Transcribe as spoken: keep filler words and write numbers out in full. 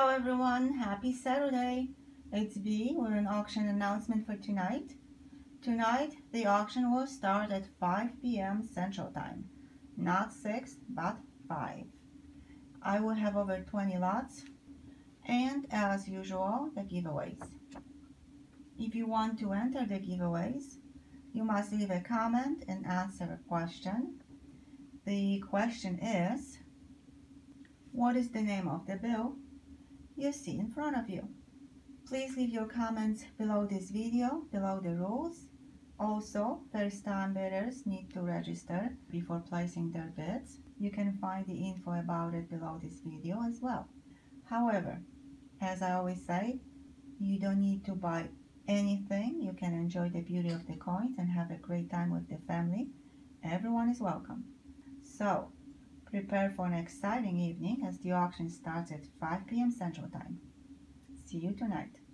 Hello everyone, happy Saturday. It's B with an auction announcement for tonight. Tonight the auction will start at five P M Central Time, not six but five. I will have over twenty lots and, as usual, the giveaways. If you want to enter the giveaways, you must leave a comment and answer a question. The question is, what is the name of the bill you see in front of you? Please leave your comments below this video, below the rules. Also, first-time bidders need to register before placing their bids. You can find the info about it below this video as well. However, as I always say, you don't need to buy anything. You can enjoy the beauty of the coins and have a great time with the family. Everyone is welcome. So, prepare for an exciting evening as the auction starts at five P M Central Time. See you tonight.